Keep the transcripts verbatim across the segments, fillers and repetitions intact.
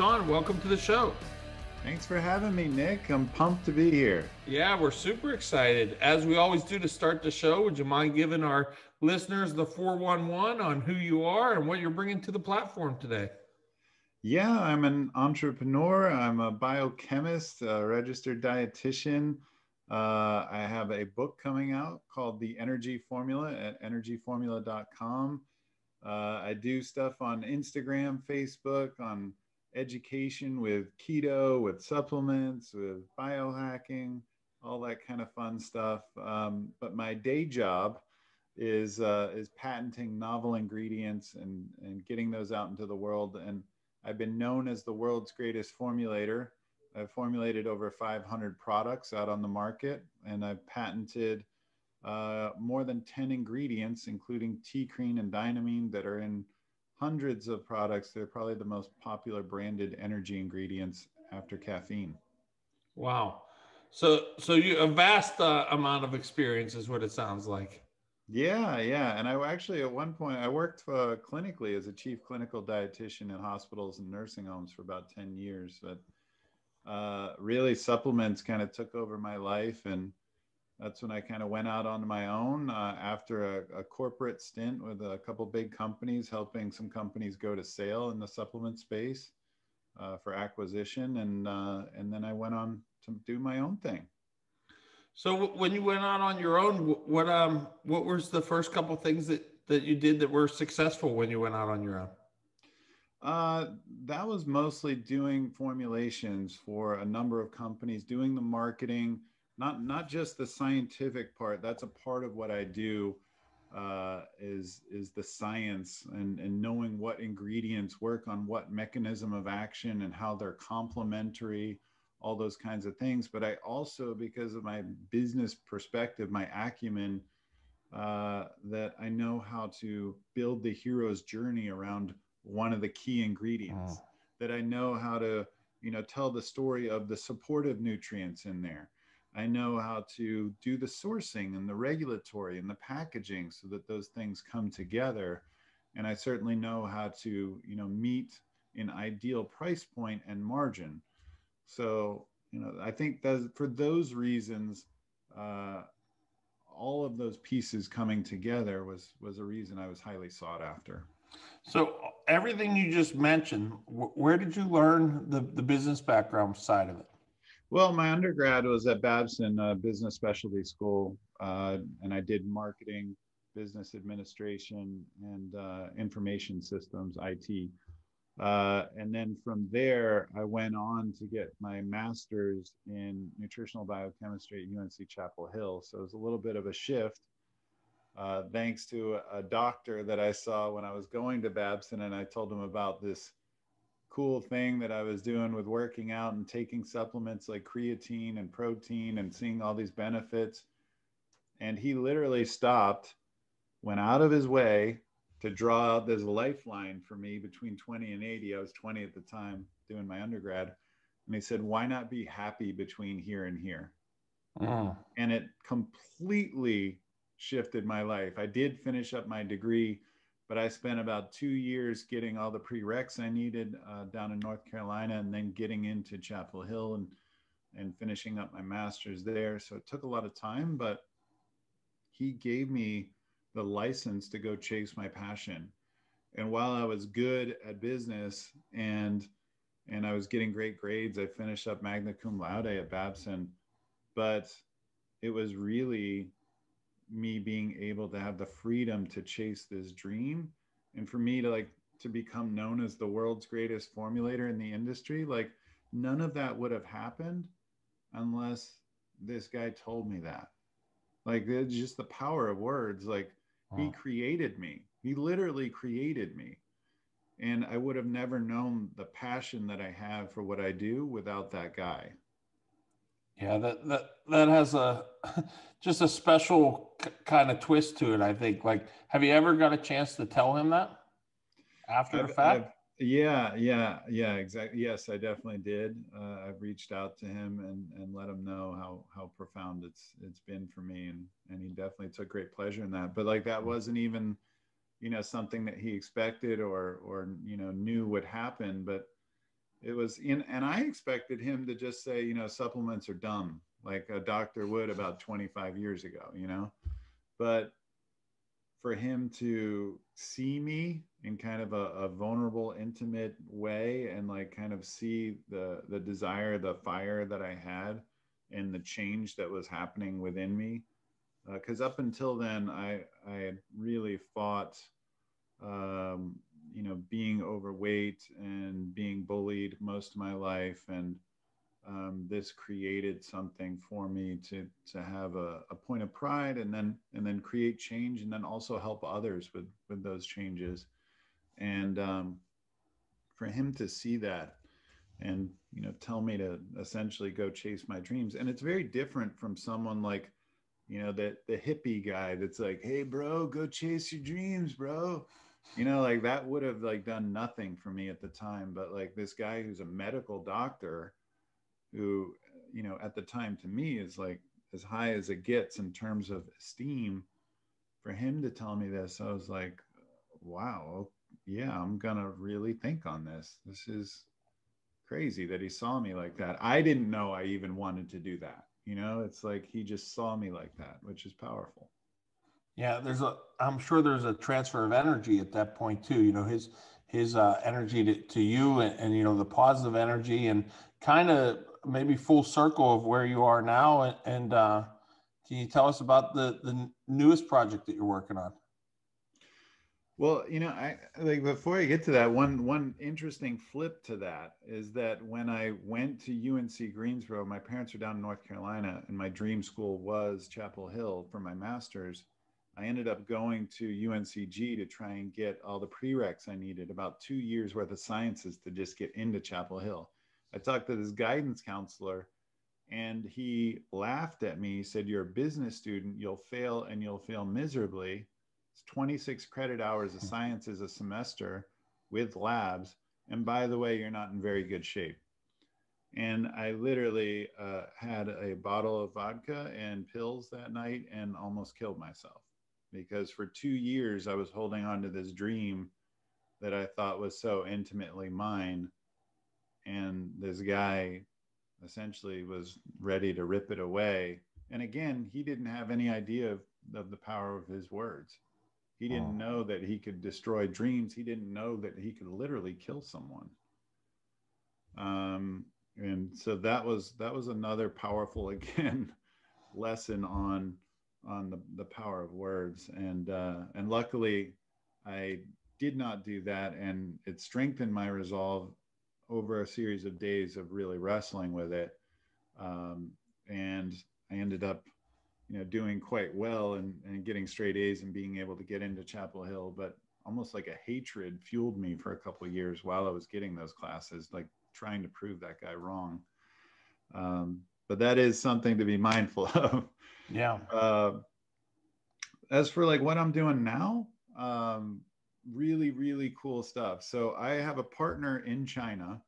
Shawn, welcome to the show. Thanks for having me, Nick. I'm pumped to be here. Yeah, we're super excited. As we always do to start the show, would you mind giving our listeners the four one one on who you are and what you're bringing to the platform today? Yeah, I'm an entrepreneur. I'm a biochemist, a registered dietitian. Uh, I have a book coming out called The Energy Formula at energy formula dot com. Uh, I do stuff on Instagram, Facebook, on education with keto, with supplements, with biohacking, all that kind of fun stuff. Um, but my day job is uh, is patenting novel ingredients and, and getting those out into the world. And I've been known as the world's greatest formulator. I've formulated over five hundred products out on the market, and I've patented uh, more than ten ingredients, including TeaCrine and dynamine, that are in hundreds of products. They're probably the most popular branded energy ingredients after caffeine. Wow. So, so you a vast uh, amount of experience is what it sounds like. Yeah, yeah. And I actually, at one point, I worked uh, clinically as a chief clinical dietitian in hospitals and nursing homes for about ten years. But uh, really, supplements kind of took over my life. And that's when I kind of went out on my own uh, after a, a corporate stint with a couple big companies, helping some companies go to sale in the supplement space uh, for acquisition. And, uh, and then I went on to do my own thing. So when you went out on your own, what um what was the first couple of things that that you did that were successful when you went out on your own? Uh, that was mostly doing formulations for a number of companies, doing the marketing, not not just the scientific part. That's a part of what I do uh, is is the science and and knowing what ingredients work on what mechanism of action and how they're complementary. All those kinds of things. But I also, because of my business perspective, my acumen, uh, that I know how to build the hero's journey around one of the key ingredients, oh. that I know how to, you know, tell the story of the supportive nutrients in there. I know how to do the sourcing and the regulatory and the packaging so that those things come together. And I certainly know how to, you know, meet an ideal price point and margin. So, you know, I think that for those reasons, uh, all of those pieces coming together was was a reason I was highly sought after. So everything you just mentioned, wh- where did you learn the, the business background side of it? Well, my undergrad was at Babson uh, Business Specialty School, uh, and I did marketing, business administration, and uh, information systems, I T. Uh, and then from there, I went on to get my master's in nutritional biochemistry at U N C Chapel Hill. So it was a little bit of a shift, uh, thanks to a doctor that I saw when I was going to Babson. And I told him about this cool thing that I was doing with working out and taking supplements like creatine and protein and seeing all these benefits. And he literally stopped, went out of his way to draw out this lifeline for me between twenty and eighty. I was twenty at the time doing my undergrad. And he said, why not be happy between here and here? Mm. And it completely shifted my life. I did finish up my degree, but I spent about two years getting all the prereqs I needed uh, down in North Carolina and then getting into Chapel Hill and, and finishing up my master's there. So it took a lot of time, but he gave me the license to go chase my passion. And while I was good at business and and I was getting great grades, I finished up magna cum laude at Babson, but it was really me being able to have the freedom to chase this dream. And for me to like to become known as the world's greatest formulator in the industry, like none of that would have happened unless this guy told me that. Like it's just the power of words. Like, he created me. He literally created me. And I would have never known the passion that I have for what I do without that guy. Yeah, that that that has a just a special c- kind of twist to it, I think. Like, have you ever got a chance to tell him that after I've, the fact? I've, yeah, yeah, yeah, exactly. Yes, I definitely did. Uh, I've reached out to him and, and let him know how how profound it's it's been for me. And And he definitely took great pleasure in that. But like that wasn't even, you know, something that he expected or, or you know, knew would happen. But It was in, and I expected him to just say, you know, supplements are dumb, like a doctor would about twenty-five years ago, you know, but for him to see me in kind of a, a vulnerable, intimate way, and like kind of see the, the desire, the fire that I had, and the change that was happening within me. Uh, 'cause up until then, I, I had really fought, um, you know, being overweight and being bullied most of my life. And um, this created something for me to, to have a, a point of pride, and then, and then create change, and then also help others with, with those changes. And um, for him to see that and, you know, tell me to essentially go chase my dreams. And it's very different from someone like, you know, that the hippie guy that's like, hey, bro, go chase your dreams, bro. You know, like that would have like done nothing for me at the time. But like this guy who's a medical doctor who, you know, at the time to me is like as high as it gets in terms of esteem, for him to tell me this, I was like, wow, yeah, I'm going to really think on this. This is crazy that he saw me like that. I didn't know I even wanted to do that. You know, it's like he just saw me like that, which is powerful. Yeah, there's a, I'm sure there's a transfer of energy at that point too. You know, his, his uh, energy to, to you and, and, you know, the positive energy, and kind of maybe full circle of where you are now. And, and uh, can you tell us about the, the newest project that you're working on? Well, you know, I like before I get to that, one one interesting flip to that is that when I went to U N C Greensboro, my parents were down in North Carolina, and my dream school was Chapel Hill for my master's. I ended up going to U N C G to try and get all the prereqs I needed, about two years worth of sciences to just get into Chapel Hill. I talked to this guidance counselor, and he laughed at me. He said, "You're a business student, you'll fail, and you'll fail miserably. It's twenty-six credit hours of sciences a semester with labs. And by the way, you're not in very good shape." And I literally uh, had a bottle of vodka and pills that night and almost killed myself, because for two years I was holding on to this dream that I thought was so intimately mine. And this guy essentially was ready to rip it away. And again, he didn't have any idea of, of the power of his words. He didn't know that he could destroy dreams. He didn't know that he could literally kill someone. Um, and so that was that was another powerful, again, lesson on on the, the power of words. And uh, and luckily, I did not do that, and it strengthened my resolve over a series of days of really wrestling with it. Um, and I ended up, you know, doing quite well and, and getting straight A's and being able to get into Chapel Hill, but almost like a hatred fueled me for a couple of years while I was getting those classes, like trying to prove that guy wrong. Um, but that is something to be mindful of. Yeah. Uh, as for like what I'm doing now, um, really, really cool stuff. So I have a partner in China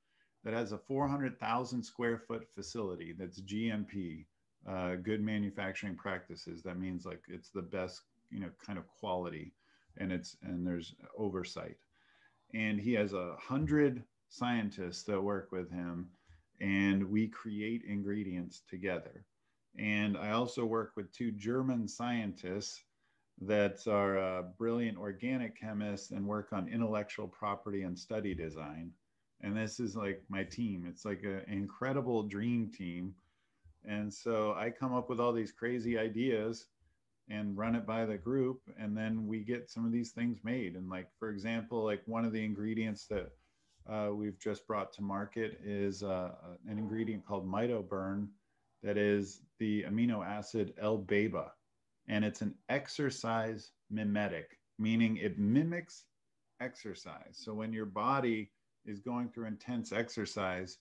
that has a four hundred thousand square foot facility that's G M P. Uh, good manufacturing practices. That means like it's the best, you know, kind of quality, and it's, and there's oversight. And he has a hundred scientists that work with him, and we create ingredients together. And I also work with two German scientists that are uh, brilliant organic chemists and work on intellectual property and study design. And this is like my team. It's like an incredible dream team. And so I come up with all these crazy ideas and run it by the group. And then we get some of these things made. And like, for example, like one of the ingredients that uh, we've just brought to market is uh, an ingredient called mitoburn that is the amino acid L-beba. And it's an exercise mimetic, meaning it mimics exercise. So when your body is going through intense exercise,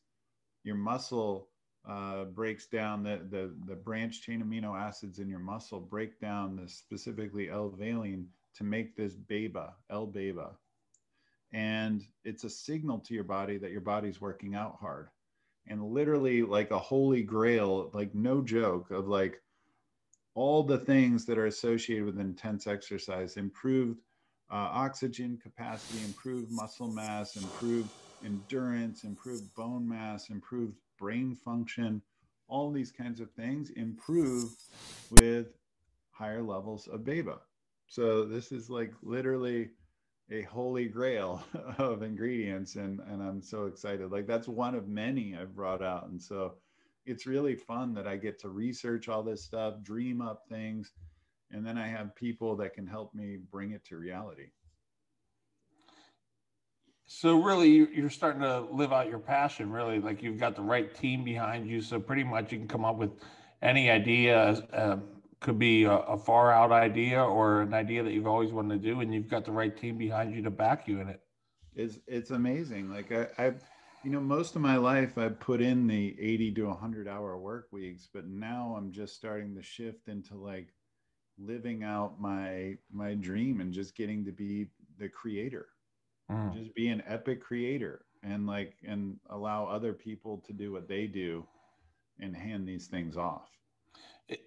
your muscle Uh, breaks down the, the, the branch chain amino acids in your muscle, break down the specifically L-valine to make this beta, L-beta. And it's a signal to your body that your body's working out hard. And literally like a holy grail, like no joke, of like all the things that are associated with intense exercise: improved uh, oxygen capacity, improved muscle mass, improved endurance, improved bone mass, improved brain function, all these kinds of things improve with higher levels of beba. So this is like literally a holy grail of ingredients. And, and I'm so excited. Like that's one of many I've brought out. And so it's really fun that I get to research all this stuff, dream up things. And then I have people that can help me bring it to reality. So really, you're starting to live out your passion, really. Like you've got the right team behind you. So pretty much you can come up with any idea. Uh, could be a, a far out idea or an idea that you've always wanted to do. And you've got the right team behind you to back you in it. It's, it's amazing. Like I, I've, you know, most of my life I've put in the eighty to one hundred hour work weeks, but now I'm just starting to shift into like living out my, my dream and just getting to be the creator. Just be an epic creator and like, and allow other people to do what they do and hand these things off.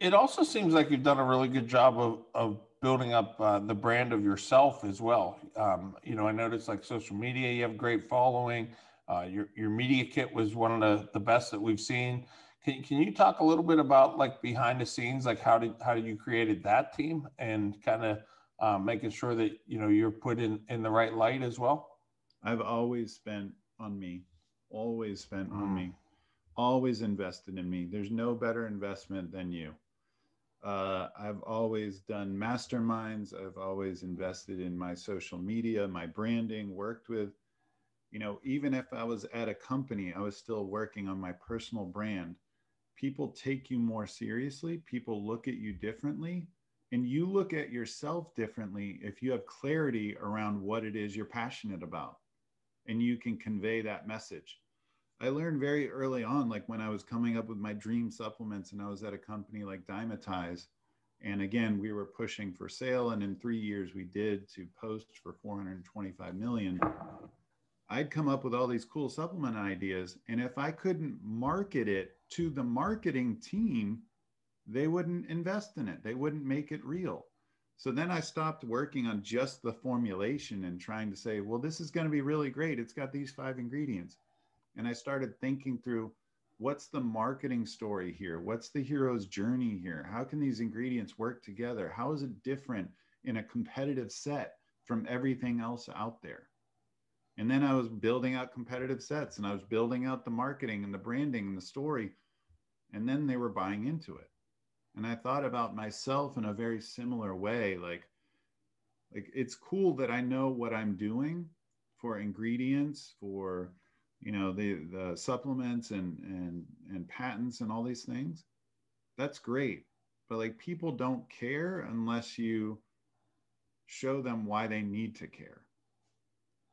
It also seems like you've done a really good job of, of building up uh, the brand of yourself as well. Um, you know, I noticed like social media, you have great following. Uh, your, your media kit was one of the, the best that we've seen. Can, can you talk a little bit about like behind the scenes, like how did, how did you created that team and kind of Uh, making sure that, you know, you're put in, in the right light as well? I've always spent on me, always spent mm. on me, always invested in me. There's no better investment than you. Uh, I've always done masterminds. I've always invested in my social media, my branding, worked with, you know, even if I was at a company, I was still working on my personal brand. People take you more seriously. People look at you differently. And you look at yourself differently if you have clarity around what it is you're passionate about and you can convey that message. I learned very early on, like when I was coming up with my dream supplements and I was at a company like Dymatize. And again, we were pushing for sale. And in three years we did to Post for four hundred twenty-five million. I'd come up with all these cool supplement ideas. And if I couldn't market it to the marketing team, they wouldn't invest in it. They wouldn't make it real. So then I stopped working on just the formulation and trying to say, well, this is going to be really great. It's got these five ingredients. And I started thinking through, what's the marketing story here? What's the hero's journey here? How can these ingredients work together? How is it different in a competitive set from everything else out there? And then I was building out competitive sets and I was building out the marketing and the branding and the story. And then they were buying into it. And I thought about myself in a very similar way. Like, like it's cool that I know what I'm doing for ingredients, for, you know, the, the supplements and, and, and patents and all these things. That's great. But like people don't care unless you show them why they need to care.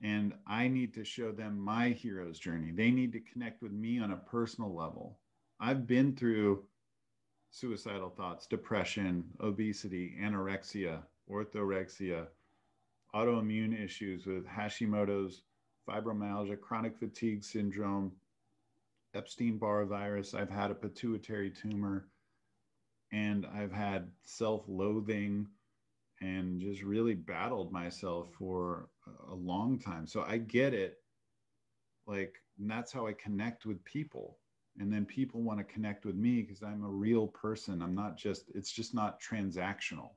And I need to show them my hero's journey. They need to connect with me on a personal level. I've been through suicidal thoughts, depression, obesity, anorexia, orthorexia, autoimmune issues with Hashimoto's, fibromyalgia, chronic fatigue syndrome, Epstein-Barr virus. I've had a pituitary tumor and I've had self-loathing and just really battled myself for a long time. So I get it. Like, and that's how I connect with people. And then people want to connect with me because I'm a real person. I'm not just, it's just not transactional.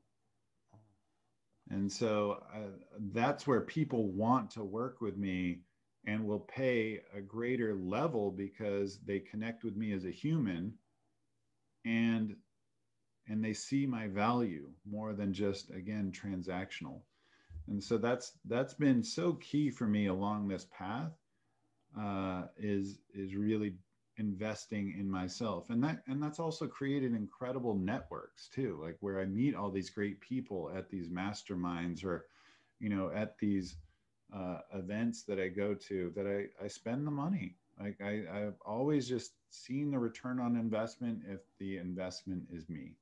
And so uh, that's where people want to work with me and will pay a greater level because they connect with me as a human and, and they see my value more than just, again, transactional. And so that's, that's been so key for me along this path uh, is, is really investing in myself. And that, and that's also created incredible networks too, like where I meet all these great people at these masterminds or, you know, at these uh, events that I go to that I, I spend the money. Like I, I've always just seen the return on investment if the investment is me.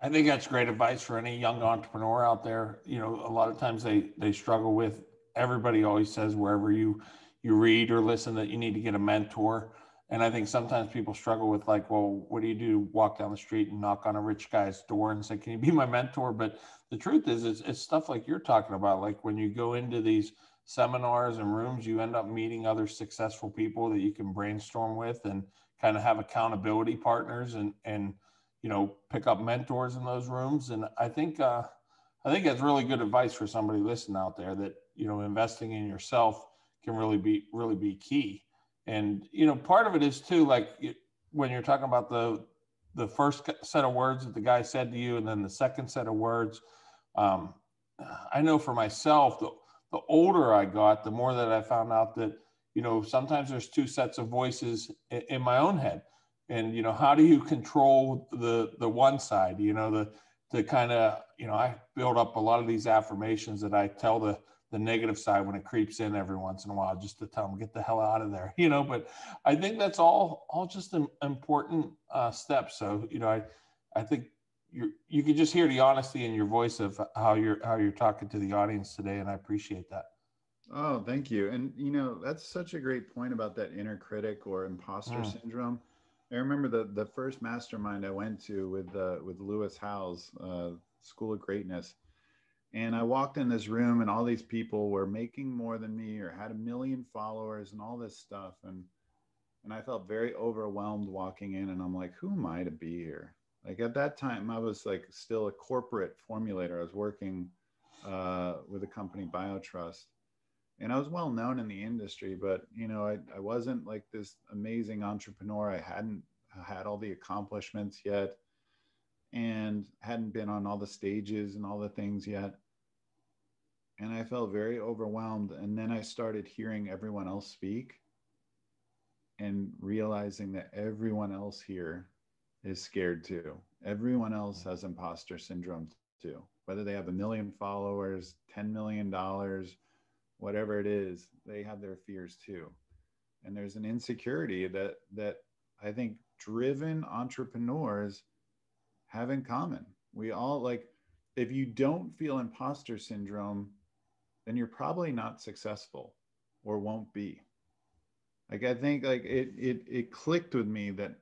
I think that's great advice for any young entrepreneur out there. You know, a lot of times they, they struggle with, everybody always says wherever you you read or listen that you need to get a mentor. And I think sometimes people struggle with like, well, what do you do? Walk down the street and knock on a rich guy's door and say, can you be my mentor? But the truth is, it's, it's stuff like you're talking about. Like when you go into these seminars and rooms, you end up meeting other successful people that you can brainstorm with and kind of have accountability partners and, and, you know, pick up mentors in those rooms. And I think, uh, I think that's really good advice for somebody listening out there, that, you know, investing in yourself can really be, really be key. And, you know, part of it is too, like when you're talking about the, the first set of words that the guy said to you, and then the second set of words, um, I know for myself, the, the older I got, the more that I found out that, you know, sometimes there's two sets of voices in, in my own head. And, you know, how do you control the, the one side, you know, the, the kind of, you know, I build up a lot of these affirmations that I tell the, the negative side when it creeps in every once in a while, just to tell them, get the hell out of there, you know, but I think that's all, all just an important uh, step. So, you know, I, I think you you can just hear the honesty in your voice of how you're, how you're talking to the audience today. And I appreciate that. Oh, thank you. And, you know, that's such a great point about that inner critic or imposter mm. syndrome. I remember the, the first mastermind I went to with, uh, with Lewis Howes, uh, School of Greatness. And I walked in this room and all these people were making more than me or had a million followers and all this stuff. And, and I felt very overwhelmed walking in, and I'm like, who am I to be here? Like at that time, I was like still a corporate formulator. I was working uh, with a company, BioTrust, and I was well known in the industry, but you know, I, I wasn't like this amazing entrepreneur. I hadn't had all the accomplishments yet and hadn't been on all the stages and all the things yet. And I felt very overwhelmed. And then I started hearing everyone else speak and realizing that everyone else here is scared too. Everyone else has imposter syndrome too, whether they have a million followers, ten million dollars, whatever it is, they have their fears too. And there's an insecurity that, that I think driven entrepreneurs have in common. We all like, if you don't feel imposter syndrome, then you're probably not successful or won't be. Like, I think like it, it, it clicked with me that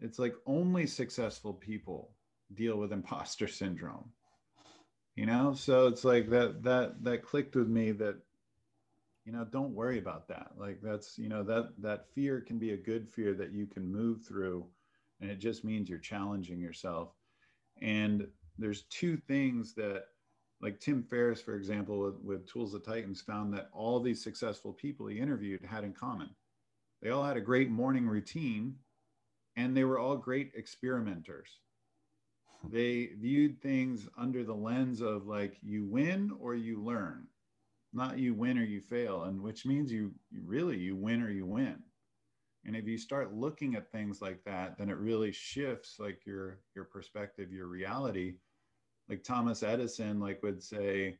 it's like only successful people deal with imposter syndrome, you know? So it's like that, that, that clicked with me that, you know, don't worry about that. Like that's, you know, that, that fear can be a good fear that you can move through. And it just means you're challenging yourself. And there's two things that, like Tim Ferriss, for example, with, with Tools of Titans, found that all these successful people he interviewed had in common. They all had a great morning routine, and they were all great experimenters. They viewed things under the lens of like, you win or you learn, not you win or you fail, and which means you, you really, you win or you win. And if you start looking at things like that, then it really shifts like your, your perspective, your reality. Like Thomas Edison, like would say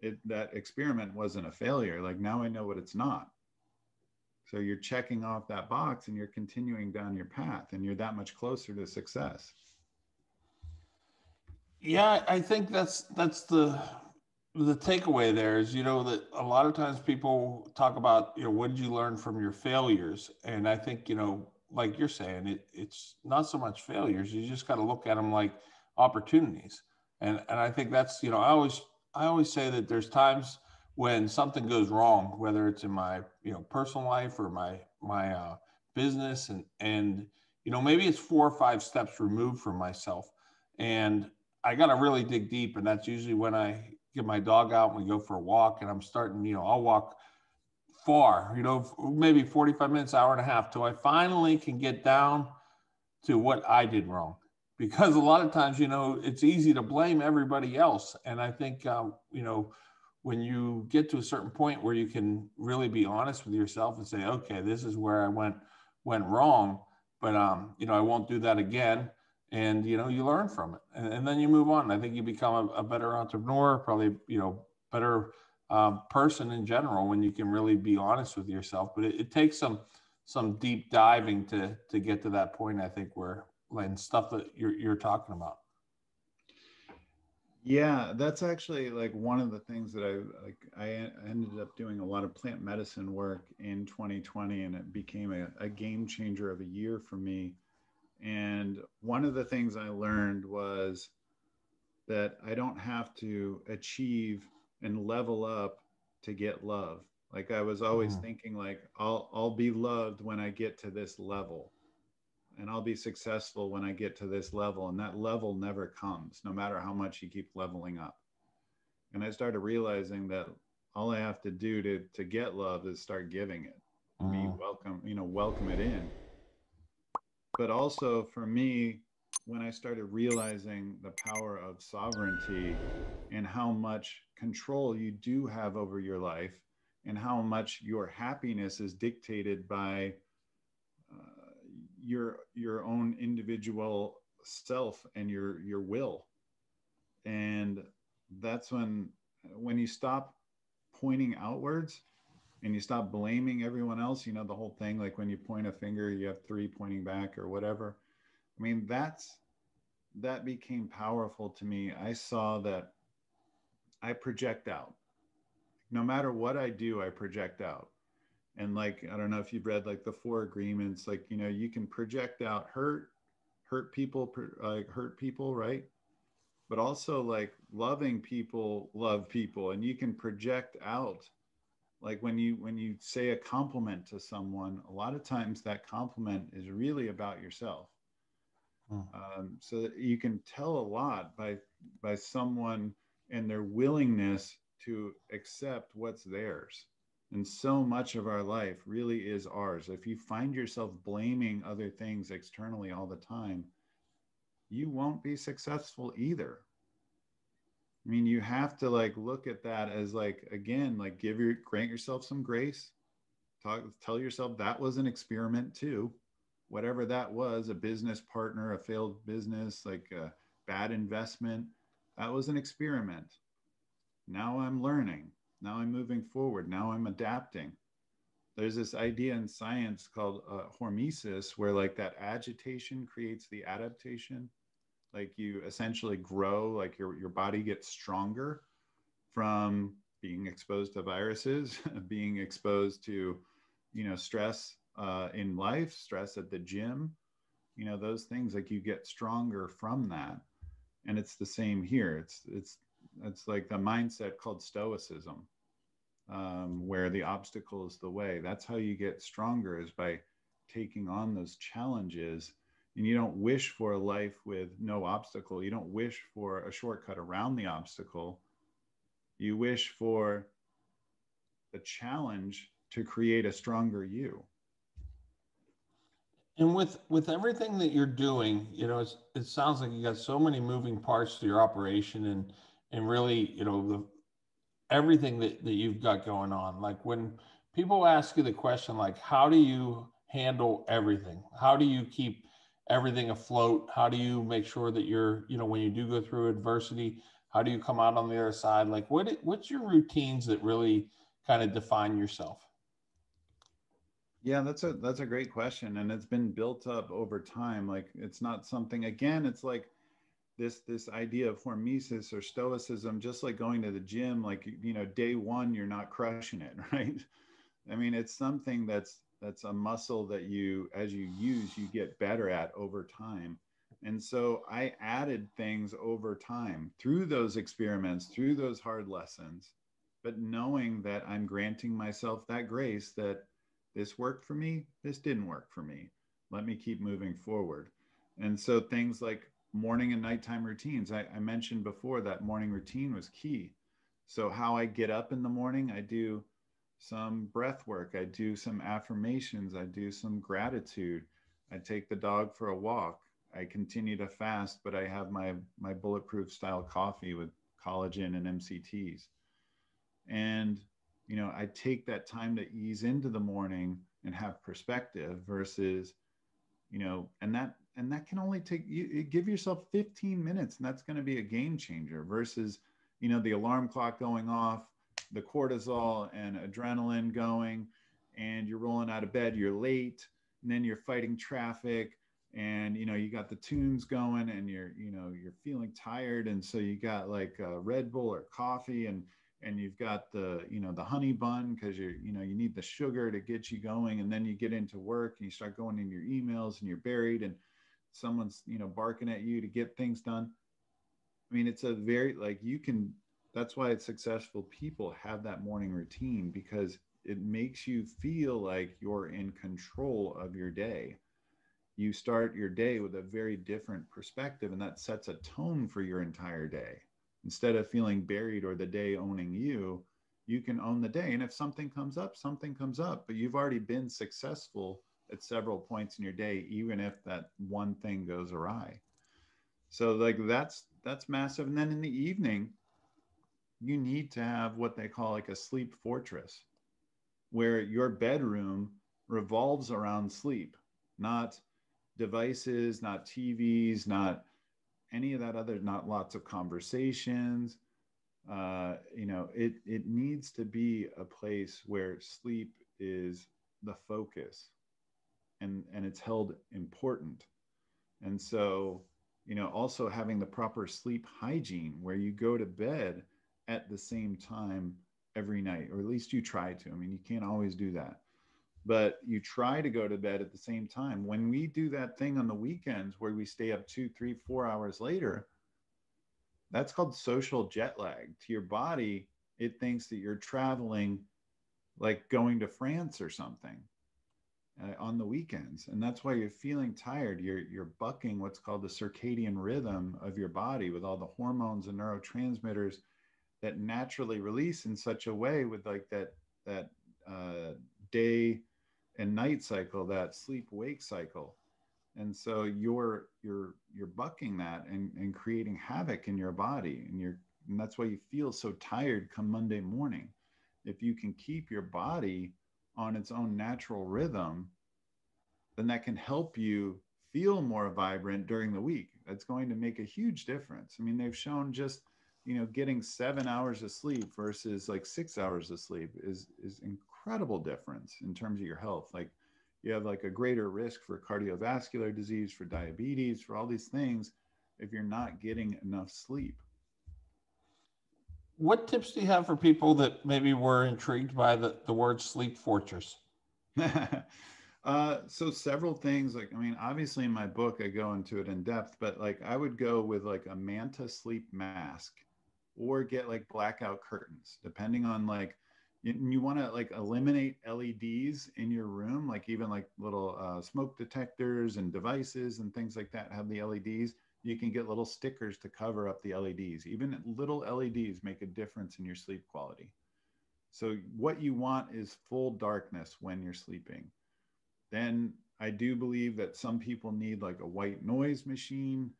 it, that experiment wasn't a failure. Like now I know what it's not. So you're checking off that box and you're continuing down your path and you're that much closer to success. Yeah, I think that's, that's the, the takeaway there is, you know, that a lot of times people talk about, you know, what did you learn from your failures? And I think, you know, like you're saying, it, it's not so much failures. You just got to look at them like opportunities. And, and I think that's, you know, I always, I always say that there's times when something goes wrong, whether it's in my, you know, personal life or my, my uh, business. And, and, you know, maybe it's four or five steps removed from myself. And I got to really dig deep. And that's usually when I get my dog out and we go for a walk, and I'm starting, you know, I'll walk far, you know, maybe forty-five minutes, hour and a half, till I finally can get down to what I did wrong. Because a lot of times, you know, it's easy to blame everybody else. And I think, uh, you know, when you get to a certain point where you can really be honest with yourself and say, okay, this is where I went, went wrong, but, um, you know, I won't do that again. And, you know, you learn from it, and, and then you move on. I think you become a, a better entrepreneur, probably, you know, better um, person in general when you can really be honest with yourself. But it, it takes some some deep diving to to get to that point, I think, where and stuff that you're, you're talking about. Yeah, that's actually like one of the things that I like. I ended up doing a lot of plant medicine work in twenty twenty, and it became a, a game changer of a year for me. And one of the things I learned was that I don't have to achieve and level up to get love. Like I was always mm. thinking like, I'll, I'll be loved when I get to this level, and I'll be successful when I get to this level. And that level never comes, no matter how much you keep leveling up. And I started realizing that all I have to do to, to get love is start giving it, mm. be welcome, you know, welcome it in. But also for me, when I started realizing the power of sovereignty and how much control you do have over your life and how much your happiness is dictated by uh, your, your own individual self and your, your will. And that's when, when you stop pointing outwards and you stop blaming everyone else, you know, the whole thing, like when you point a finger, you have three pointing back or whatever. I mean, that's, that became powerful to me. I saw that I project out. No matter what I do, I project out. And like, I don't know if you've read like The Four Agreements, like, you know, you can project out hurt, hurt people, like hurt people, right? But also like loving people, love people. And you can project out, like when you, when you say a compliment to someone, a lot of times that compliment is really about yourself. Um, so that you can tell a lot by, by someone and their willingness to accept what's theirs. And so much of our life really is ours. If you find yourself blaming other things externally all the time, you won't be successful either. I mean, you have to like, look at that as like, again, like give your, grant yourself some grace, talk, tell yourself that was an experiment too. Whatever that was, a business partner, a failed business, like a bad investment, that was an experiment. Now I'm learning. Now I'm moving forward. Now I'm adapting. There's this idea in science called uh, hormesis, where like that agitation creates the adaptation. Like you essentially grow, like your, your body gets stronger from being exposed to viruses, being exposed to, you know, stress, Uh, in life, stress at the gym, you know, those things, like you get stronger from that. And it's the same here. It's, it's, it's like the mindset called stoicism, um, where the obstacle is the way. That's how you get stronger, is by taking on those challenges. And you don't wish for a life with no obstacle. You don't wish for a shortcut around the obstacle. You wish for the challenge to create a stronger you. And with, with everything that you're doing, you know, it's, it sounds like you got so many moving parts to your operation, and, and really, you know, the, everything that, that you've got going on. Like when people ask you the question, like, how do you handle everything? How do you keep everything afloat? How do you make sure that you're, you know, when you do go through adversity, how do you come out on the other side? Like what, what's your routines that really kind of define yourself? Yeah, that's a, that's a great question. And it's been built up over time. Like it's not something, again, it's like this, this idea of hormesis or stoicism, just like going to the gym, like, you know, day one, you're not crushing it, right? I mean, it's something that's, that's a muscle that you, as you use, you get better at over time. And so I added things over time through those experiments, through those hard lessons, but knowing that I'm granting myself that grace that this worked for me, this didn't work for me. Let me keep moving forward. And so things like morning and nighttime routines, I, I mentioned before that morning routine was key. So how I get up in the morning, I do some breath work, I do some affirmations, I do some gratitude, I take the dog for a walk, I continue to fast, but I have my, my bulletproof style coffee with collagen and M C Ts. And you know, I take that time to ease into the morning and have perspective versus, you know, and that, and that can only take you, you give yourself fifteen minutes, and that's going to be a game changer versus, you know, the alarm clock going off, the cortisol and adrenaline going, and you're rolling out of bed, you're late, and then you're fighting traffic, and, you know, you got the tunes going, and you're, you know, you're feeling tired. And so you got like a Red Bull or coffee, and and you've got the, you know, the honey bun because you're, you know, you need the sugar to get you going. And then you get into work and you start going in your emails and you're buried and someone's, you know, barking at you to get things done. I mean, it's a very, like you can, That's why successful people have that morning routine, because it makes you feel like you're in control of your day. You start your day with a very different perspective, and that sets a tone for your entire day. Instead of feeling buried or the day owning you, you can own the day. And if something comes up, something comes up, but you've already been successful at several points in your day, even if that one thing goes awry. So like that's, that's massive. And then in the evening, you need to have what they call like a sleep fortress, where your bedroom revolves around sleep, not devices, not T Vs, not any of that other, not lots of conversations. Uh, you know, it, it needs to be a place where sleep is the focus and, and it's held important. And so, you know, also having the proper sleep hygiene where you go to bed at the same time every night, or at least you try to. I mean, you can't always do that, but you try to go to bed at the same time. When we do that thing on the weekends where we stay up two, three, four hours later, that's called social jet lag. To your body, it thinks that you're traveling, like going to France or something uh, on the weekends. And that's why you're feeling tired. You're, you're bucking what's called the circadian rhythm of your body with all the hormones and neurotransmitters that naturally release in such a way with like that, that uh, day and night cycle, that sleep wake cycle. And so you're, you're, you're bucking that and, and creating havoc in your body. And you're, and that's why you feel so tired come Monday morning. If you can keep your body on its own natural rhythm, then that can help you feel more vibrant during the week. That's going to make a huge difference. I mean, they've shown just, you know, getting seven hours of sleep versus like six hours of sleep is, is incredible difference in terms of your health. Like, you have like a greater risk for cardiovascular disease, for diabetes, for all these things, if you're not getting enough sleep. What tips do you have for people that maybe were intrigued by the, the word sleep fortress? uh, so several things, like, I mean, obviously in my book, I go into it in depth, but like I would go with like a Manta sleep mask, or get like blackout curtains, depending on like, and you want to like eliminate L E Ds in your room, like even like little uh, smoke detectors and devices and things like that have the L E Ds. You can get little stickers to cover up the L E Ds. Even little L E Ds make a difference in your sleep quality. So what you want is full darkness when you're sleeping. Then I do believe that some people need like a white noise machine.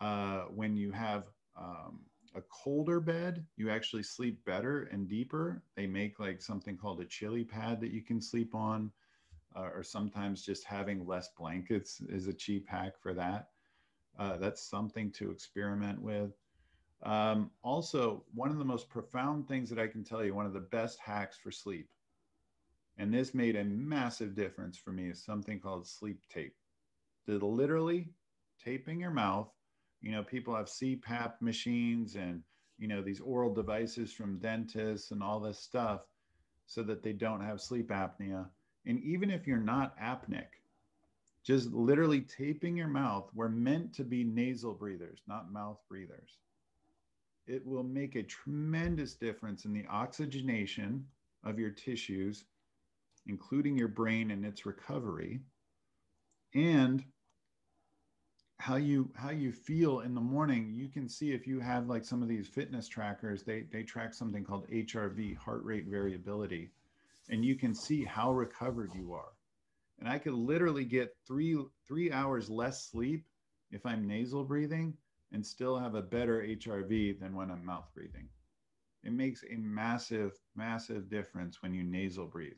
Uh, when you have um, a colder bed, you actually sleep better and deeper. They make like something called a chili pad that you can sleep on, uh, or sometimes just having less blankets is a cheap hack for that. Uh, that's something to experiment with. Um, also, one of the most profound things that I can tell you, one of the best hacks for sleep, and this made a massive difference for me, is something called sleep tape. That literally taping your mouth. You know, people have C PAP machines and, you know, these oral devices from dentists and all this stuff so that they don't have sleep apnea. And even if you're not apneic, just literally taping your mouth, we're meant to be nasal breathers, not mouth breathers. It will make a tremendous difference in the oxygenation of your tissues, including your brain and its recovery, and how you how you feel in the morning. You can see if you have like some of these fitness trackers, they they track something called H R V, heart rate variability, and you can see how recovered you are. And I could literally get three three hours less sleep if I'm nasal breathing and still have a better H R V than when I'm mouth breathing. It makes a massive, massive difference when you nasal breathe.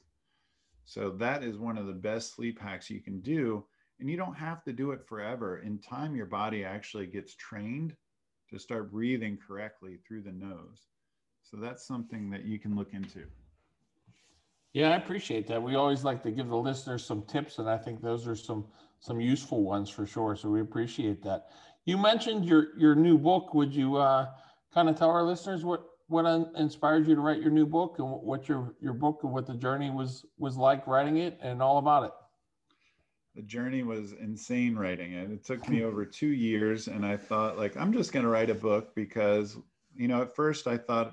So that is one of the best sleep hacks you can do. And you don't have to do it forever. In time, your body actually gets trained to start breathing correctly through the nose. So that's something that you can look into. Yeah, I appreciate that. We always like to give the listeners some tips, and I think those are some some useful ones for sure. So we appreciate that. You mentioned your your new book. Would you uh, kind of tell our listeners what what inspired you to write your new book, and what your your book and what the journey was was like writing it, and all about it? The journey was insane writing it. It took me over two years, and I thought like, I'm just going to write a book because, you know, at first I thought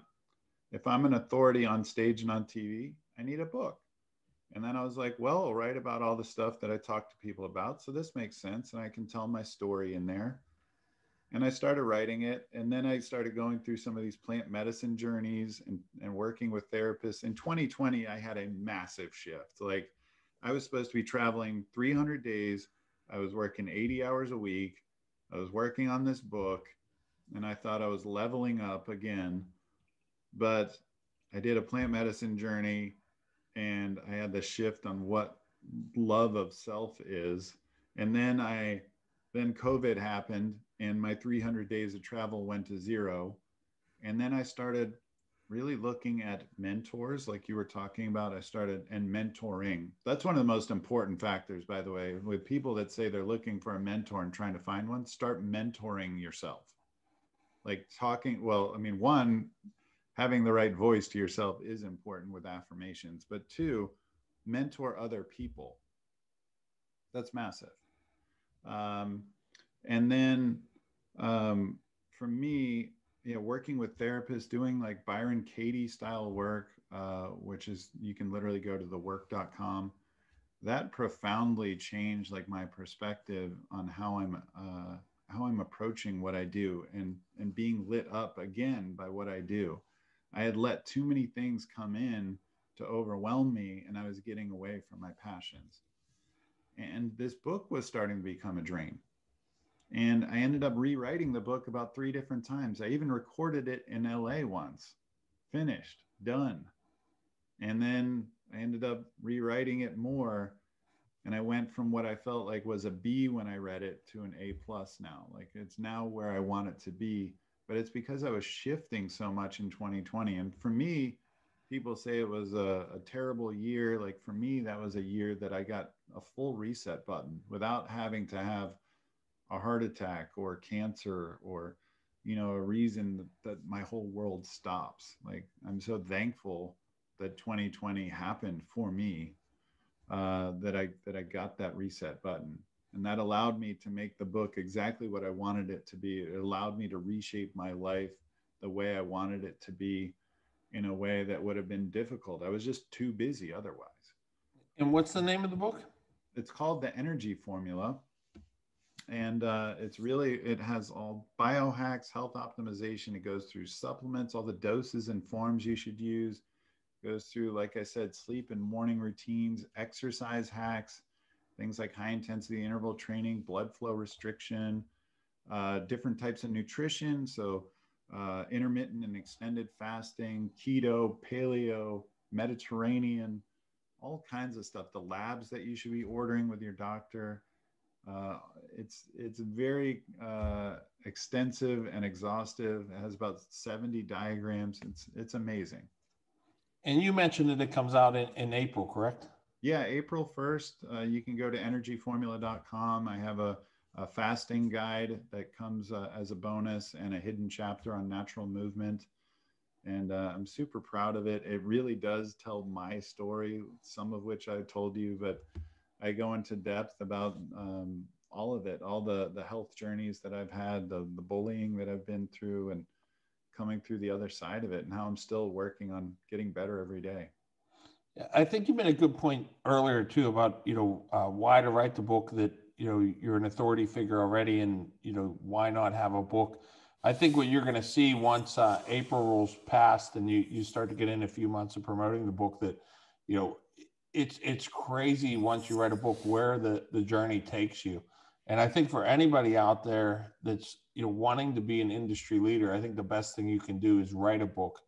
if I'm an authority on stage and on T V, I need a book. And then I was like, well, I'll write about all the stuff that I talk to people about. So this makes sense. And I can tell my story in there. And I started writing it. And then I started going through some of these plant medicine journeys and, and working with therapists. In twenty twenty, I had a massive shift. Like, I was supposed to be traveling three hundred days. I was working eighty hours a week. I was working on this book. And I thought I was leveling up again. But I did a plant medicine journey. And I had the shift on what love of self is. And then I, then COVID happened and my three hundred days of travel went to zero. And then I started really looking at mentors, like you were talking about. I started and mentoring. That's one of the most important factors, by the way, with people that say they're looking for a mentor and trying to find one. Start mentoring yourself. Like talking, well, I mean, one, having the right voice to yourself is important with affirmations, but two, mentor other people. That's massive. Um, and then um, for me, you know, working with therapists, doing like Byron Katie style work, uh, which is, you can literally go to the work dot com. That profoundly changed like my perspective on how I'm, uh, how I'm approaching what I do and, and being lit up again by what I do. I had let too many things come in to overwhelm me, and I was getting away from my passions. And this book was starting to become a dream. And I ended up rewriting the book about three different times. I even recorded it in L A once, finished, done. And then I ended up rewriting it more. And I went from what I felt like was a B when I read it to an A plus now. Like, it's now where I want it to be. But it's because I was shifting so much in twenty twenty. And for me, people say it was a, a terrible year. Like, for me, that was a year that I got a full reset button without having to have a heart attack or cancer or, you know, a reason that, that my whole world stops. Like, I'm so thankful that twenty twenty happened for me, uh, that I, that I got that reset button. And that allowed me to make the book exactly what I wanted it to be. It allowed me to reshape my life the way I wanted it to be in a way that would have been difficult. I was just too busy otherwise. And what's the name of the book? It's called The Energy Formula. And uh, it's really, it has all biohacks, health optimization. It goes through supplements, all the doses and forms you should use. It goes through, like I said, sleep and morning routines, exercise hacks, things like high intensity interval training, blood flow restriction, uh, different types of nutrition. So uh, intermittent and extended fasting, keto, paleo, Mediterranean, all kinds of stuff. The labs that you should be ordering with your doctor. Uh, it's, it's very uh, extensive and exhaustive. It has about seventy diagrams. It's, it's amazing. And you mentioned that it comes out in, in April, correct? Yeah, April first, uh, you can go to energy formula dot com. I have a, a fasting guide that comes uh, as a bonus and a hidden chapter on natural movement. And uh, I'm super proud of it. It really does tell my story, some of which I told you, but I go into depth about um, all of it, all the, the health journeys that I've had, the, the bullying that I've been through and coming through the other side of it and how I'm still working on getting better every day. I think you made a good point earlier too about, you know, uh, why to write the book, that, you know, you're an authority figure already and, you know, why not have a book? I think what you're going to see once uh, April rolls past and you, you start to get in a few months of promoting the book, that, you know, it's, it's crazy once you write a book where the, the journey takes you. And I think for anybody out there that's, you know, wanting to be an industry leader, I think the best thing you can do is write a book,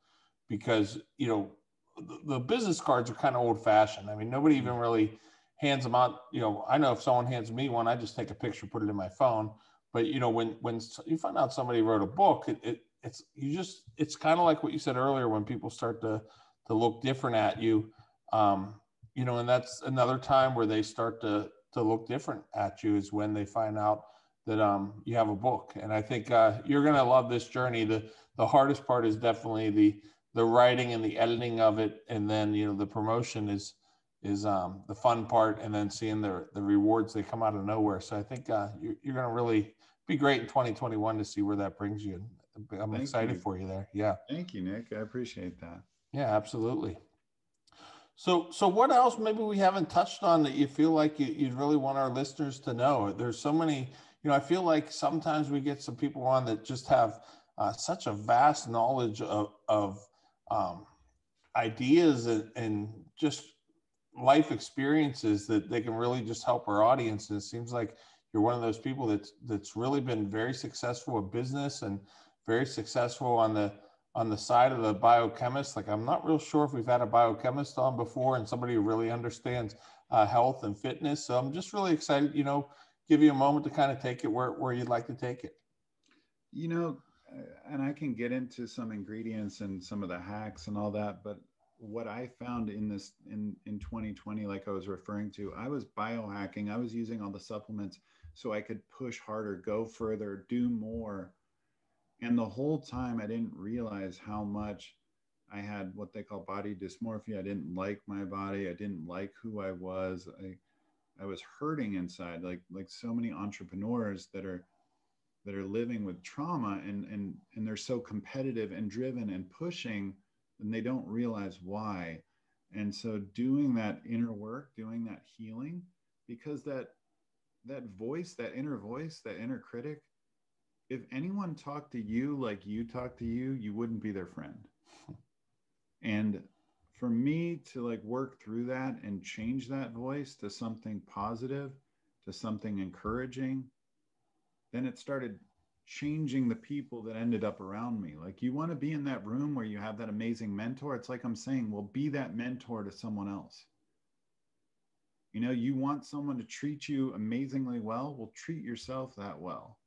because, you know, the business cards are kind of old fashioned. I mean, nobody even really hands them out. You know, I know if someone hands me one, I just take a picture, put it in my phone. But, you know, when, when you find out somebody wrote a book, it, it, it's, you just, it's kind of like what you said earlier, when people start to, to look different at you, um, you know, and that's another time where they start to, to look different at you is when they find out that um, you have a book. And I think uh, you're going to love this journey. The, the hardest part is definitely the, the writing and the editing of it. And then, you know, the promotion is, is um, the fun part, and then seeing the, the rewards, they come out of nowhere. So I think uh, you're, you're going to really be great in twenty twenty-one to see where that brings you. I'm Thank excited you. for you there. Yeah. Thank you, Nick. I appreciate that. Yeah, absolutely. So, so what else maybe we haven't touched on that you feel like you, you'd really want our listeners to know? There's so many, you know, I feel like sometimes we get some people on that just have uh, such a vast knowledge of, of um, ideas and, and just life experiences that they can really just help our audience. And it seems like you're one of those people that's, that's really been very successful with business and very successful on the on the side of the biochemist. Like, I'm not real sure if we've had a biochemist on before, and somebody who really understands uh, health and fitness. So I'm just really excited, you know, give you a moment to kind of take it where, where you'd like to take it. You know, and I can get into some ingredients and some of the hacks and all that, but what I found in this, in, in twenty twenty, like I was referring to, I was biohacking. I was using all the supplements so I could push harder, go further, do more. And the whole time I didn't realize how much I had what they call body dysmorphia. I didn't like my body. I didn't like who I was. I, I was hurting inside, like, like so many entrepreneurs that are, that are living with trauma, and, and, and they're so competitive and driven and pushing, and they don't realize why. And so doing that inner work, doing that healing, because that, that voice, that inner voice, that inner critic, if anyone talked to you like you talk to you, you wouldn't be their friend. And for me to like work through that and change that voice to something positive, to something encouraging, then it started changing the people that ended up around me. Like, you want to be in that room where you have that amazing mentor. It's like I'm saying, well, be that mentor to someone else. You know, you want someone to treat you amazingly well, well, treat yourself that well.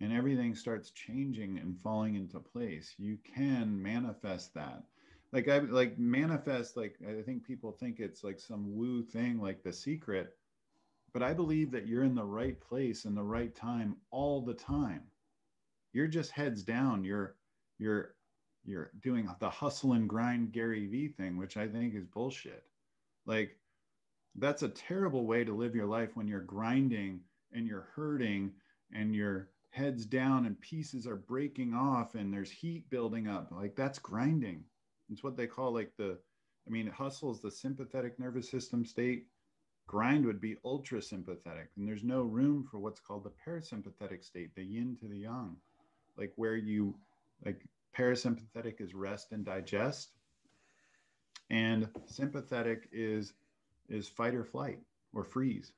And everything starts changing and falling into place. You can manifest that. Like I like manifest, like I think people think it's like some woo thing, like The Secret, but I believe that you're in the right place in the right time all the time. You're just heads down. You're, you're, you're doing the hustle and grind Gary Vee thing, which I think is bullshit. Like, that's a terrible way to live your life when you're grinding and you're hurting and you're heads down and pieces are breaking off and there's heat building up. Like, that's grinding. It's what they call like the, I mean, hustle is the sympathetic nervous system state. Grind would be ultra sympathetic. And there's no room for what's called the parasympathetic state, the yin to the yang. Like, where you, like, parasympathetic is rest and digest. And sympathetic is, is fight or flight or freeze.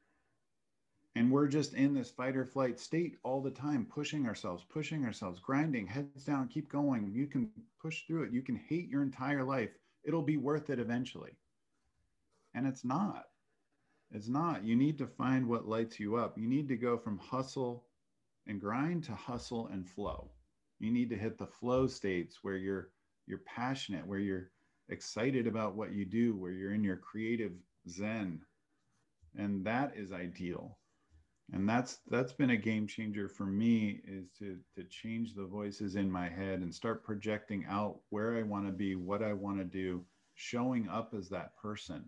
And we're just in this fight or flight state all the time, pushing ourselves, pushing ourselves, grinding, heads down, keep going. You can push through it. You can hate your entire life. It'll be worth it eventually. And it's not. It's not. You need to find what lights you up. You need to go from hustle and grind to hustle and flow. You need to hit the flow states where you're you're passionate, where you're excited about what you do, where you're in your creative zen. And that is ideal. And that's that's been a game changer for me, is to to change the voices in my head and start projecting out where I want to be, what I want to do, showing up as that person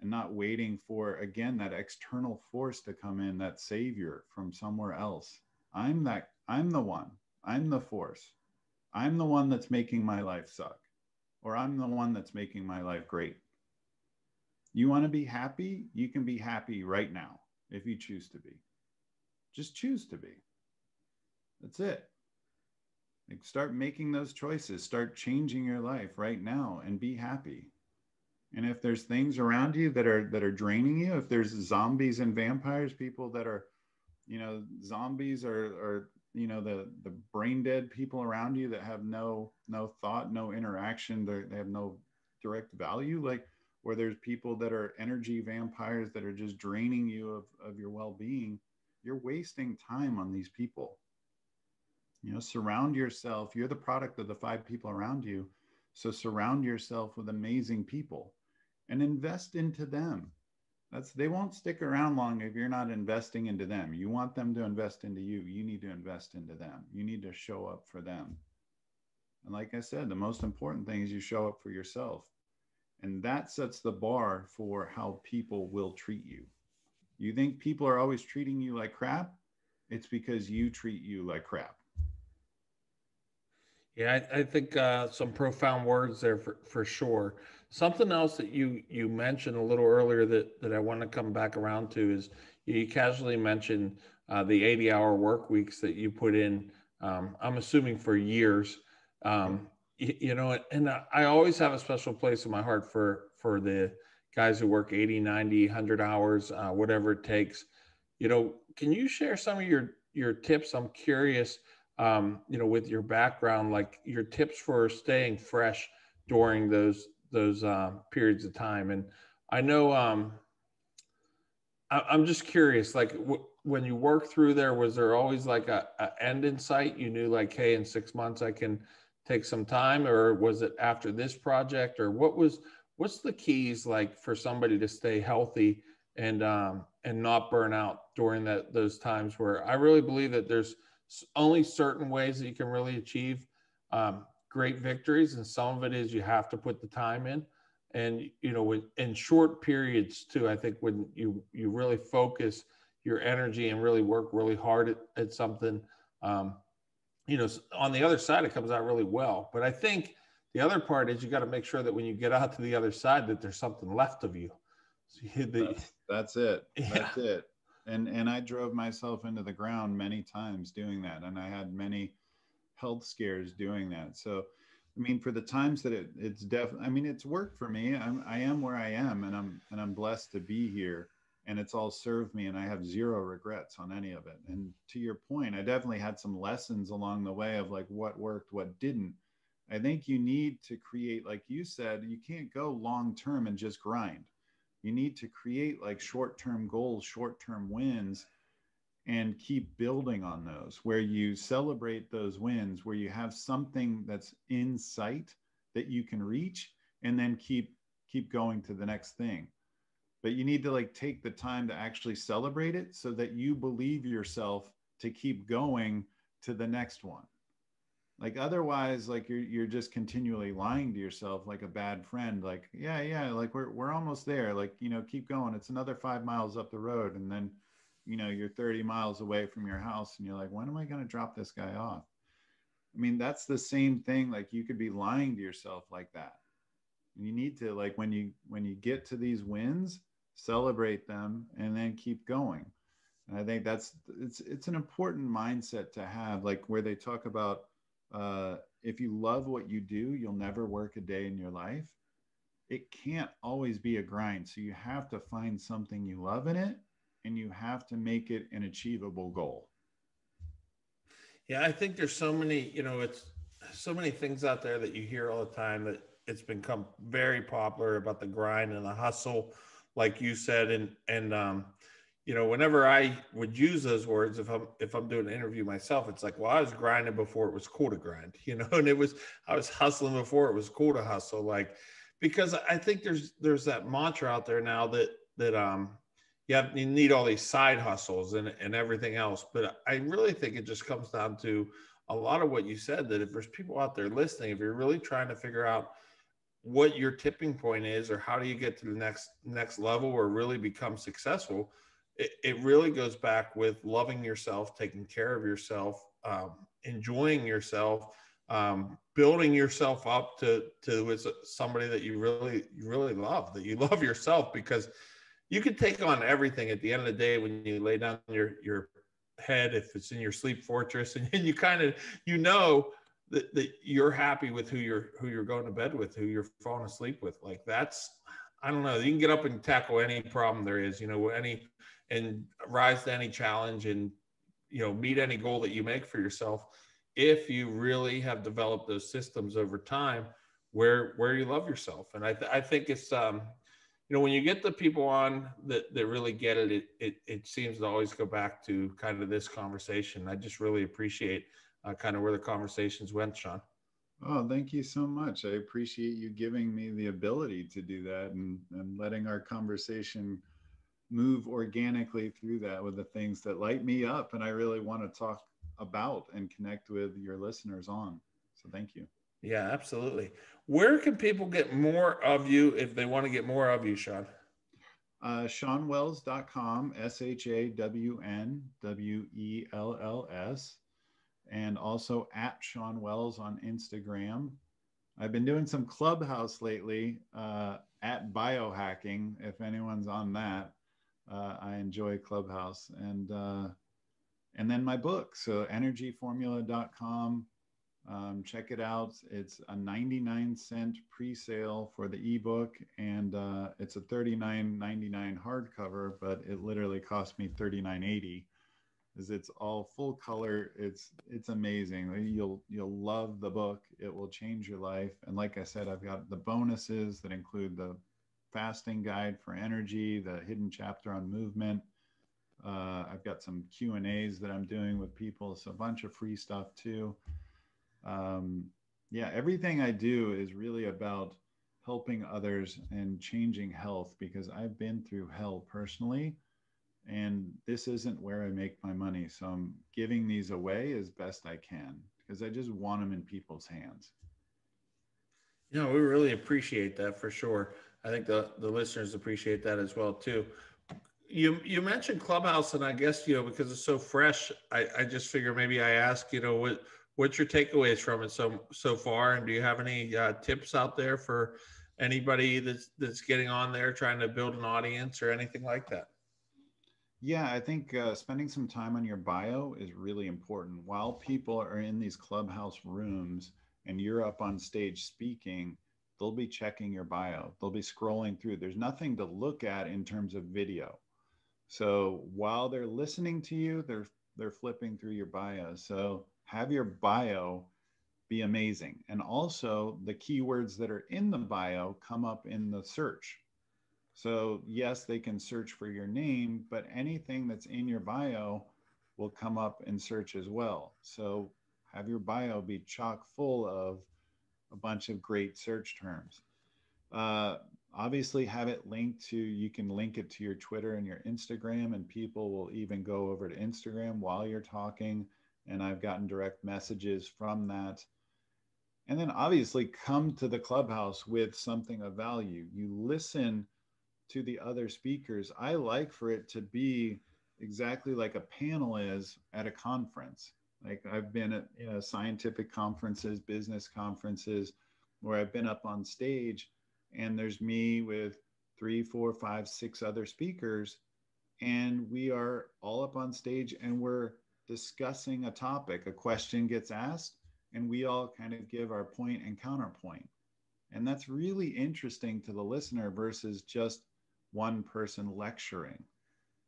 and not waiting for, again, that external force to come in, that savior from somewhere else. I'm that I'm the one. I'm the force. I'm the one that's making my life suck, or I'm the one that's making my life great. You want to be happy? You can be happy right now. If you choose to be, just choose to be. That's it. Like, start making those choices, start changing your life right now, and be happy. And if there's things around you that are, that are draining you, if there's zombies and vampires, people that are, you know, zombies are, are, you know, the, the brain dead people around you that have no, no thought, no interaction, they have no direct value. Like, where there's people that are energy vampires that are just draining you of, of your well-being, you're wasting time on these people. You know, surround yourself. You're the product of the five people around you. So surround yourself with amazing people and invest into them. That's, they won't stick around long if you're not investing into them. You want them to invest into you. You need to invest into them. You need to show up for them. And like I said, the most important thing is you show up for yourself. And that sets the bar for how people will treat you. You think people are always treating you like crap? It's because you treat you like crap. Yeah, I, I think uh, some profound words there for, for sure. Something else that you you mentioned a little earlier that, that I want to come back around to is you casually mentioned uh, the eighty hour work weeks that you put in, um, I'm assuming for years, um, you, you know, and I always have a special place in my heart for, for the guys who work eighty, ninety, a hundred hours, uh, whatever it takes. You know, can you share some of your, your tips? I'm curious, um, you know, with your background, like your tips for staying fresh during those, those uh, periods of time. And I know, um, I, I'm just curious, like w- when you work through there, was there always like a, a end in sight? You knew like, hey, in six months I can take some time, or was it after this project, or what was, what's the keys like for somebody to stay healthy and, um, and not burn out during that, those times where I really believe that there's only certain ways that you can really achieve, um, great victories. And some of it is you have to put the time in, and, you know, with, in short periods too, I think when you, you really focus your energy and really work really hard at, at something, um, you know, on the other side, it comes out really well. But I think the other part is you got to make sure that when you get out to the other side, that there's something left of you. So you the, that's, that's it. Yeah. That's it. And, and I drove myself into the ground many times doing that. And I had many health scares doing that. So, I mean, for the times that it, it's definitely, I mean, it's worked for me. I'm, I am where I am, and I'm, and I'm blessed to be here, and it's all served me, and I have zero regrets on any of it. And to your point, I definitely had some lessons along the way of like what worked, what didn't. I think you need to create, like you said, you can't go long-term and just grind. You need to create like short-term goals, short-term wins, and keep building on those, where you celebrate those wins, where you have something that's in sight that you can reach, and then keep keep going to the next thing. But you need to like take the time to actually celebrate it so that you believe yourself to keep going to the next one. Like otherwise, like you're you're just continually lying to yourself like a bad friend, like, yeah, yeah, like we're we're almost there. Like, you know, keep going. It's another five miles up the road, and then, you know, you're thirty miles away from your house, and you're like, when am I going to drop this guy off? I mean, that's the same thing. Like you could be lying to yourself like that. And you need to, like, when you, when you get to these wins, celebrate them and then keep going. And I think that's, it's, it's an important mindset to have, like where they talk about, uh, if you love what you do, you'll never work a day in your life. It can't always be a grind. So you have to find something you love in it, and you have to make it an achievable goal. Yeah, I think there's so many, you know, it's so many things out there that you hear all the time that it's become very popular about the grind and the hustle, like you said. And, and um, you know, whenever I would use those words, if I'm, if I'm doing an interview myself, it's like, well, I was grinding before it was cool to grind, you know, and it was, I was hustling before it was cool to hustle. Like, because I think there's, there's that mantra out there now that, that, um, you have, you need all these side hustles and, and everything else. But I really think it just comes down to a lot of what you said, that if there's people out there listening, if you're really trying to figure out what your tipping point is, or how do you get to the next next level or really become successful, it, it really goes back with loving yourself, taking care of yourself, um, enjoying yourself, um, building yourself up to, to somebody that you really, you really love, that you love yourself, because you can take on everything at the end of the day when you lay down your, your head, if it's in your sleep fortress, and, and you kind of, you know, that, that you're happy with who you're, who you're going to bed with, who you're falling asleep with. Like that's, I don't know, you can get up and tackle any problem there is, you know, any, and rise to any challenge, and, you know, meet any goal that you make for yourself, if you really have developed those systems over time where, where you love yourself. And I, th- I think it's, um, you know, when you get the people on that, that really get it, it, it, it seems to always go back to kind of this conversation. I just really appreciate uh, kind of where the conversations went, Shawn. Oh, thank you so much. I appreciate you giving me the ability to do that, and, and letting our conversation move organically through that with the things that light me up and I really want to talk about and connect with your listeners on. So thank you. Yeah, absolutely. Where can people get more of you if they want to get more of you, Shawn? Uh, shawn wells dot com, S H A W N W E L L S. and also at Shawn Wells on Instagram. I've been doing some Clubhouse lately, uh, at biohacking, if anyone's on that. Uh, I enjoy Clubhouse. And, uh, and then my book, so energy formula dot com. Um, check it out. It's a ninety-nine cent pre-sale for the ebook, and uh, it's a thirty-nine ninety-nine hardcover, but it literally cost me thirty-nine eighty. Is it's all full color. It's it's amazing. You'll you'll love the book. It will change your life. And like I said, I've got the bonuses that include the fasting guide for energy, the hidden chapter on movement. Uh, I've got some Q and A's that I'm doing with people. So a bunch of free stuff too. Um, yeah, everything I do is really about helping others and changing health, because I've been through hell personally, and this isn't where I make my money. So I'm giving these away as best I can, because I just want them in people's hands. You know, we really appreciate that for sure. I think the, the listeners appreciate that as well too. You, you mentioned Clubhouse, and I guess, you know, because it's so fresh, I, I just figure maybe I ask, you know, what, what's your takeaways from it so so far, and do you have any uh, tips out there for anybody that's that's getting on there trying to build an audience or anything like that? Yeah, I think uh, spending some time on your bio is really important. While people are in these Clubhouse rooms and you're up on stage speaking, they'll be checking your bio. They'll be scrolling through. There's nothing to look at in terms of video. So while they're listening to you, they're they're flipping through your bio. So have your bio be amazing. And also the keywords that are in the bio come up in the search. So yes, they can search for your name, but anything that's in your bio will come up in search as well. So have your bio be chock full of a bunch of great search terms. Uh, obviously have it linked to, you can link it to your Twitter and your Instagram, and people will even go over to Instagram while you're talking. And I've gotten direct messages from that. And then obviously come to the Clubhouse with something of value. You listen to the other speakers. I like for it to be exactly like a panel is at a conference. Like I've been at, you know, scientific conferences, business conferences, where I've been up on stage and there's me with three, four, five, six other speakers. And we are all up on stage and we're discussing a topic. A question gets asked and we all kind of give our point and counterpoint. And that's really interesting to the listener versus just one person lecturing.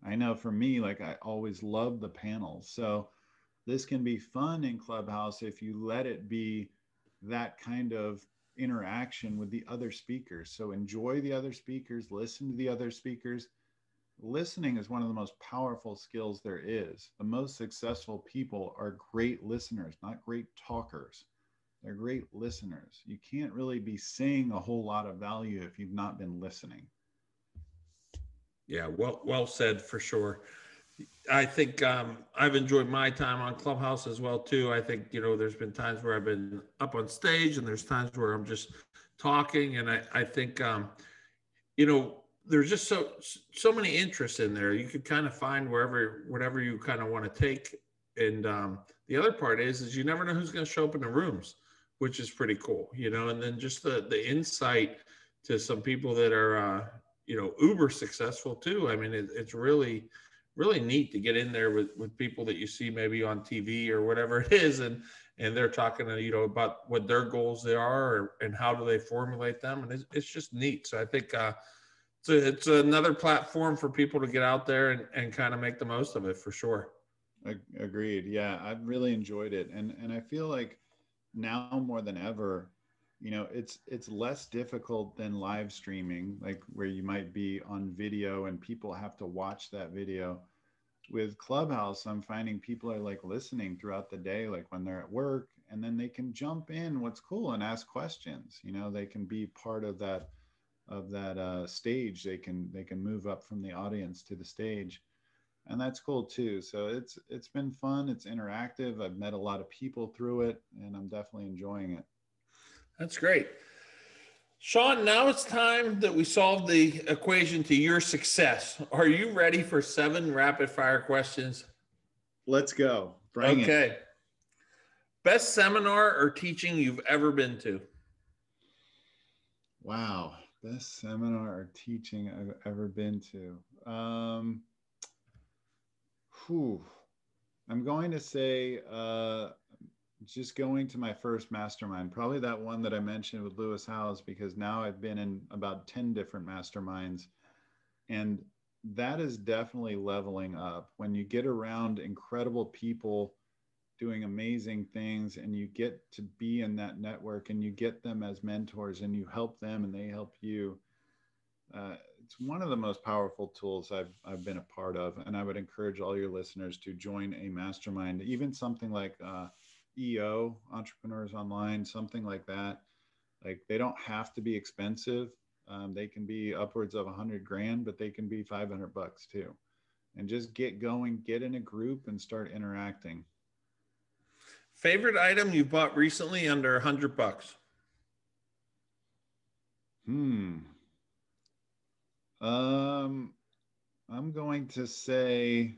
I know for me, like I always love the panels. So this can be fun in Clubhouse if you let it be that kind of interaction with the other speakers. So enjoy the other speakers, listen to the other speakers. Listening is one of the most powerful skills there is. The most successful people are great listeners, not great talkers. They're great listeners. You can't really be saying a whole lot of value if you've not been listening. Yeah, well, well said for sure. I think um, I've enjoyed my time on Clubhouse as well too. I think, you know, there's been times where I've been up on stage and there's times where I'm just talking. And I, I think, um, you know, there's just so, so many interests in there. You could kind of find wherever, whatever you kind of want to take. And um, the other part is, is you never know who's going to show up in the rooms, which is pretty cool, you know, and then just the, the insight to some people that are, uh, you know, uber successful too. I mean, it, it's really, really neat to get in there with, with people that you see maybe on T V or whatever it is. And, and they're talking to, you know, about what their goals they are or, and how do they formulate them. And it's, it's just neat. So I think, uh, So it's another platform for people to get out there and, and kind of make the most of it for sure. Agreed. Yeah, I've really enjoyed it. And and I feel like now more than ever, you know, it's it's less difficult than live streaming, like where you might be on video and people have to watch that video. With Clubhouse, I'm finding people are like listening throughout the day, like when they're at work, and then they can jump in what's cool and ask questions. You know, they can be part of that of that uh, stage. They can they can move up from the audience to the stage, and that's cool too. So it's it's been fun. It's interactive. I've met a lot of people through it, and I'm definitely enjoying it. That's great, Shawn. Now it's time that we solve the equation to your success. Are you ready for seven rapid fire questions? Let's go. Bring okay. It. Best seminar or teaching you've ever been to? Wow. Best seminar or teaching I've ever been to. Um, whew. I'm going to say uh, just going to my first mastermind, probably that one that I mentioned with Lewis Howes, because now I've been in about ten different masterminds. And that is definitely leveling up. When you get around incredible people doing amazing things and you get to be in that network and you get them as mentors and you help them and they help you, uh, it's one of the most powerful tools I've, I've been a part of. And I would encourage all your listeners to join a mastermind, even something like uh, E O, Entrepreneurs Online, something like that. Like, they don't have to be expensive. Um, they can be upwards of a hundred grand, but they can be five hundred bucks too. And just get going, get in a group and start interacting. Favorite item you bought recently under a hundred bucks? Hmm. Um, I'm going to say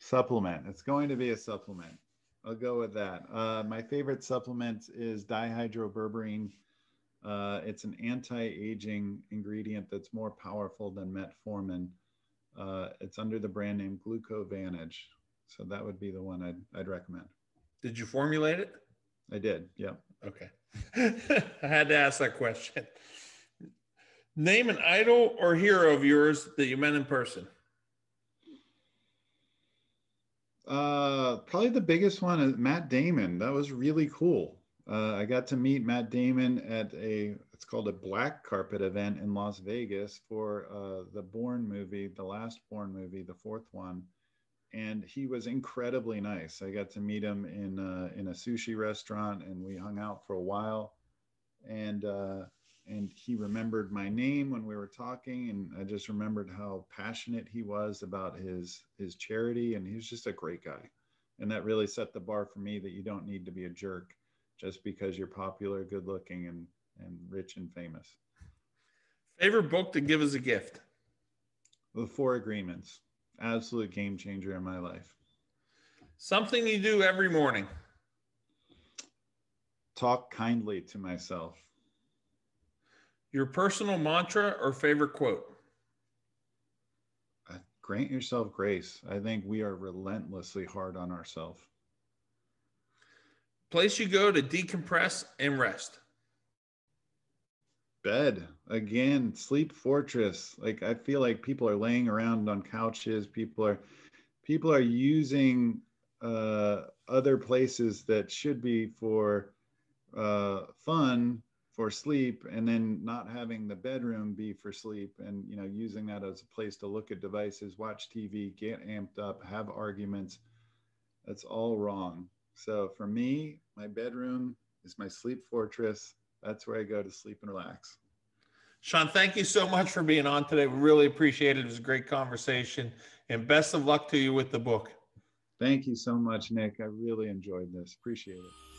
supplement. It's going to be a supplement. I'll go with that. Uh, my favorite supplement is dihydroberberine. Uh, it's an anti-aging ingredient that's more powerful than metformin. Uh, it's under the brand name Glucovantage. So that would be the one I'd, I'd recommend. Did you formulate it? I did, yeah. Okay. I had to ask that question. Name an idol or hero of yours that you met in person. Uh, probably the biggest one is Matt Damon. That was really cool. Uh, I got to meet Matt Damon at a, it's called a black carpet event in Las Vegas for uh, the Bourne movie, the last Bourne movie, the fourth one. And he was incredibly nice. I got to meet him in, uh, in a sushi restaurant and we hung out for a while. And, uh, and he remembered my name when we were talking. And I just remembered how passionate he was about his, his charity. And he was just a great guy. And that really set the bar for me that you don't need to be a jerk just because you're popular, good looking, and, and rich and famous. Favorite book to give as a gift? The Four Agreements. Absolute game changer in my life. Something you do every morning. Talk kindly to myself. Your personal mantra or favorite quote? Uh, grant yourself grace. I think we are relentlessly hard on ourselves. Place you go to decompress and rest. Bed. Again, sleep fortress. Like, I feel like people are laying around on couches. People are, people are using uh, other places that should be for uh, fun, for sleep, and then not having the bedroom be for sleep, and, you know, using that as a place to look at devices, watch T V, get amped up, have arguments. That's all wrong. So for me, my bedroom is my sleep fortress. That's where I go to sleep and relax. Shawn, thank you so much for being on today. We really appreciate it. It was a great conversation, and best of luck to you with the book. Thank you so much, Nick. I really enjoyed this. Appreciate it.